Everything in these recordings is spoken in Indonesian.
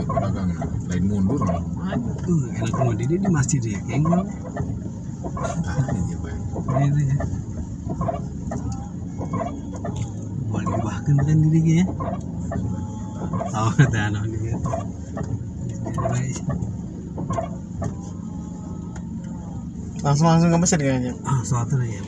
banyak pedagang lain mundur lah. Aduh, enak banget di masjid ya, kayak enggak. Ini apa ya? Ini ya. Boleh bahkan kan dirinya ya. Oh, dan on dia. Langsung ke masjid kayaknya. Ah, suatu ya.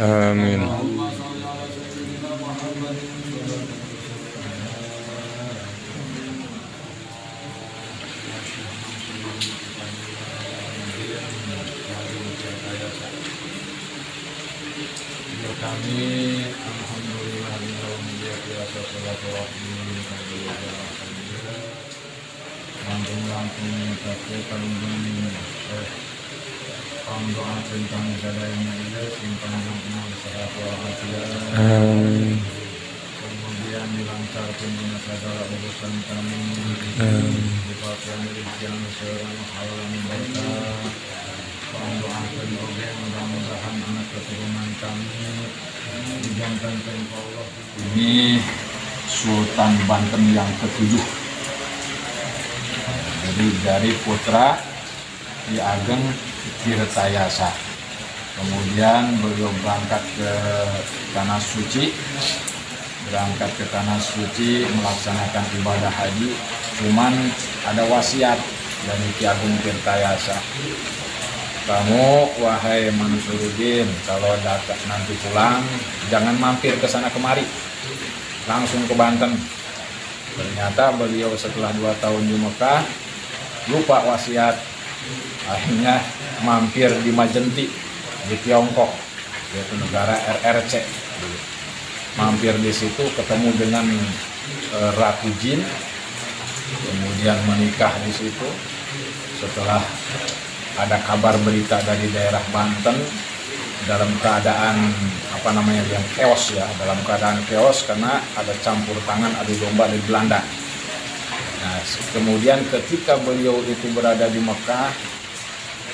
Amin. Kami alhamdulillah kemudian dilancarkan segala urusan kami, dipakai yang selama halal berkah. Doakan oleh mudah-mudahan anak keturunan kami dijangkan kepada Allah. Ini Sultan Banten yang ke-7. Jadi dari putra Ki Ageng Tirtayasa. Kemudian beliau berangkat ke Tanah Suci, melaksanakan ibadah haji. Cuman ada wasiat dari Ki Ageng Tirtayasa. Kamu, wahai Mansurudin, kalau nanti pulang, jangan mampir ke sana kemari, langsung ke Banten. Ternyata beliau setelah 2 tahun di Mekkah, lupa wasiat, akhirnya mampir di Majenti, di Tiongkok, yaitu negara RRC. Mampir di situ, ketemu dengan Ratu Jin, kemudian menikah di situ. Setelah ada kabar berita dari daerah Banten dalam keadaan yang chaos ya, dalam keadaan chaos karena ada campur tangan adu domba dari Belanda. Nah, kemudian ketika beliau itu berada di Mekkah,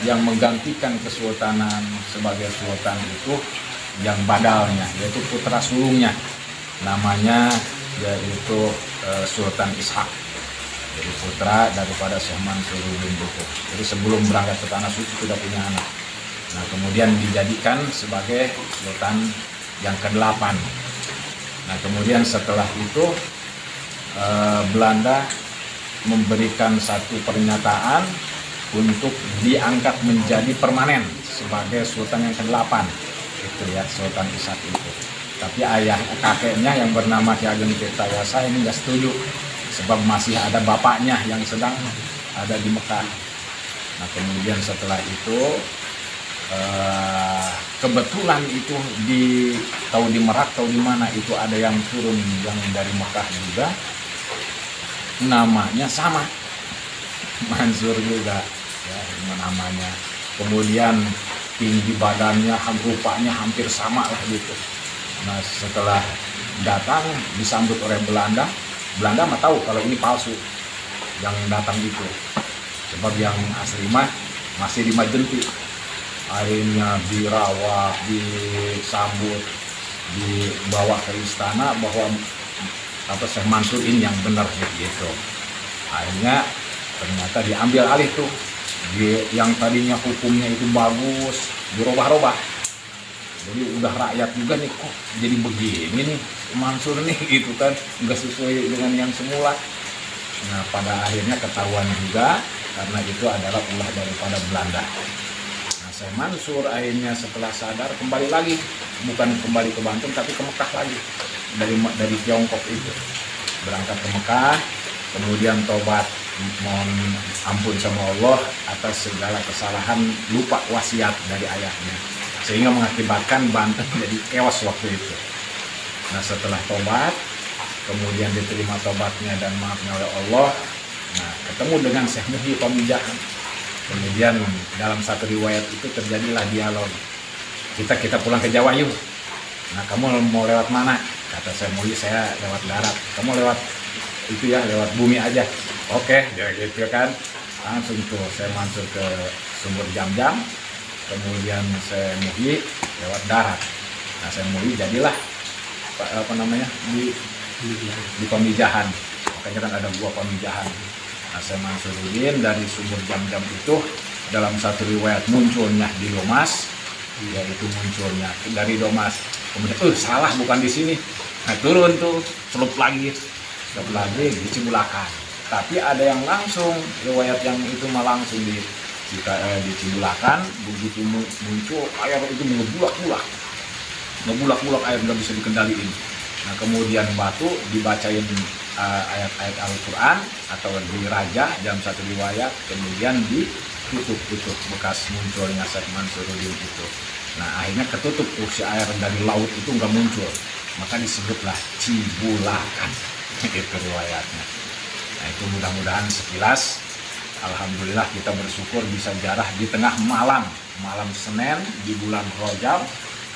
yang menggantikan kesultanan sebagai sultan itu yang badalnya, yaitu putra sulungnya, namanya yaitu Sultan Ishak. Jadi putra daripada Syekh Mansur bin Buku. Jadi sebelum berangkat ke tanah suci sudah punya anak. Nah, kemudian dijadikan sebagai sultan yang ke-8. Nah, kemudian setelah itu Belanda memberikan satu pernyataan untuk diangkat menjadi permanen sebagai sultan yang ke-8. Itu ya, Sultan Ishak itu. Tapi ayah kakeknya yang bernama Ki Ageng Tirtayasa ini nggak setuju, sebab masih ada bapaknya yang sedang ada di Mekkah. Nah, kemudian setelah itu kebetulan itu di Merak atau di mana itu ada yang turun yang dari Mekkah juga, namanya sama Mansur juga ya, namanya. Kemudian tinggi badannya, rupanya hampir sama lah gitu. Nah, setelah datang disambut oleh Belanda. Belanda mah tahu kalau ini palsu yang datang gitu, sebab yang asli mah masih di Majenti. Akhirnya dirawat, disambut, dibawa ke istana bahwa Syekh Mansur ini yang benar gitu. Akhirnya ternyata diambil alih tuh, yang tadinya hukumnya itu bagus dirubah-rubah. Jadi udah rakyat juga nih, kok jadi begini nih Mansur nih gitu kan, nggak sesuai dengan yang semula. Nah, pada akhirnya ketahuan juga karena itu adalah ulah daripada Belanda. Nah, Syekh Mansur akhirnya setelah sadar kembali lagi, bukan kembali ke Banten tapi ke Mekkah lagi, dari Tiongkok itu berangkat ke Mekkah, kemudian tobat mohon ampun sama Allah atas segala kesalahan, lupa wasiat dari ayahnya, sehingga mengakibatkan Banten jadi kewas waktu itu. Nah, setelah tobat, kemudian diterima tobatnya dan maafnya oleh Allah. Nah, ketemu dengan Syekh Pamijahan. Kemudian dalam satu riwayat itu terjadilah dialog. Kita pulang ke Jawa yuk. Nah, kamu mau lewat mana? Kata Syekh Pamijahan, saya lewat darat. Kamu lewat itu ya, lewat bumi aja. Oke, ya gitu kan. Langsung tuh saya masuk ke sumber jam-jam. Kemudian saya muhi lewat darat. Nah, saya muhi jadilah di Pamijahan. Makanya kan ada gua Pamijahan. Nah, saya Mansuruddin dari sumber jam-jam itu dalam satu riwayat munculnya di Domas, yaitu munculnya dari Domas. Kemudian salah, bukan di sini. Nah, turun tuh celup lagi di Cibulakan. Tapi ada yang langsung riwayat yang itu malah langsung di Cibulakan, begitu muncul air itu ngebulak-bulak air, nggak bisa dikendaliin. Nah, kemudian batu dibacain ayat-ayat Al-Quran atau di Raja jam 1 riwayat, kemudian ditutup bekas munculnya Syekh Mansuruddin itu. Nah, akhirnya ketutup tuh si air dari laut itu nggak muncul, maka disebutlah Cibulakan itu riwayatnya. Nah, itu mudah-mudahan sekilas. Alhamdulillah kita bersyukur bisa ziarah di tengah malam Senin di bulan Rajab,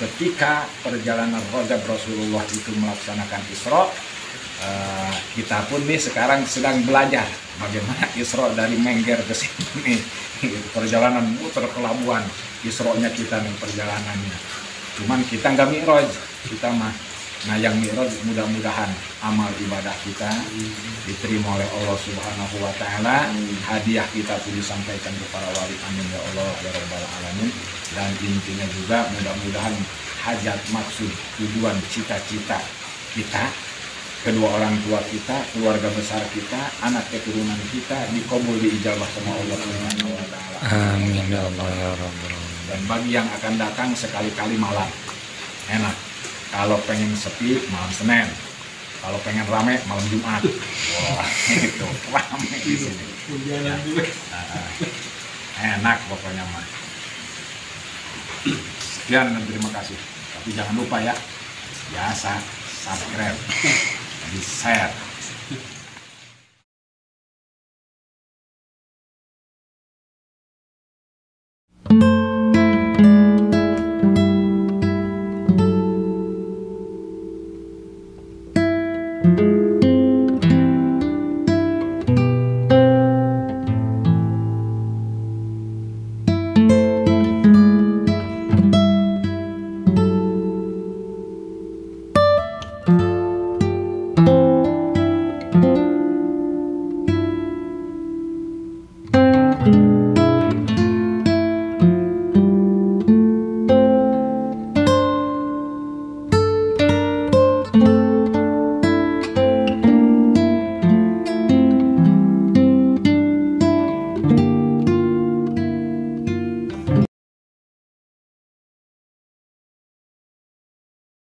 ketika perjalanan Rajab Rasulullah itu melaksanakan Isra. Kita pun nih sekarang sedang belajar bagaimana Isra dari Mengger ke sini, perjalanan muter ke Labuan. Isra-nya kita nih perjalanannya, cuman kita nggak mi'raj kita mah. Nah, yang mi'raj mudah-mudahan amal ibadah kita diterima oleh Allah Subhanahu wa Ta'ala. Hadiah kita pun disampaikan kepada wali, amin ya Allah ya Rabbal Alamin. Dan intinya juga mudah-mudahan hajat, maksud, tujuan, cita-cita kita, kedua orang tua kita, keluarga besar kita, anak keturunan kita dikabul, diijabah sama Allah Subhanahu wa Ta'ala. Amin ya Allah ya Rabbal Alamin. Dan bagi yang akan datang sekali-kali malam enak. Kalau pengen sepi malam Senin, kalau pengen rame malam Jumat. Wah, itu rame di sini. Ya. Enak pokoknya mah. Sekian dan terima kasih. Tapi jangan lupa ya, biasa subscribe, di share.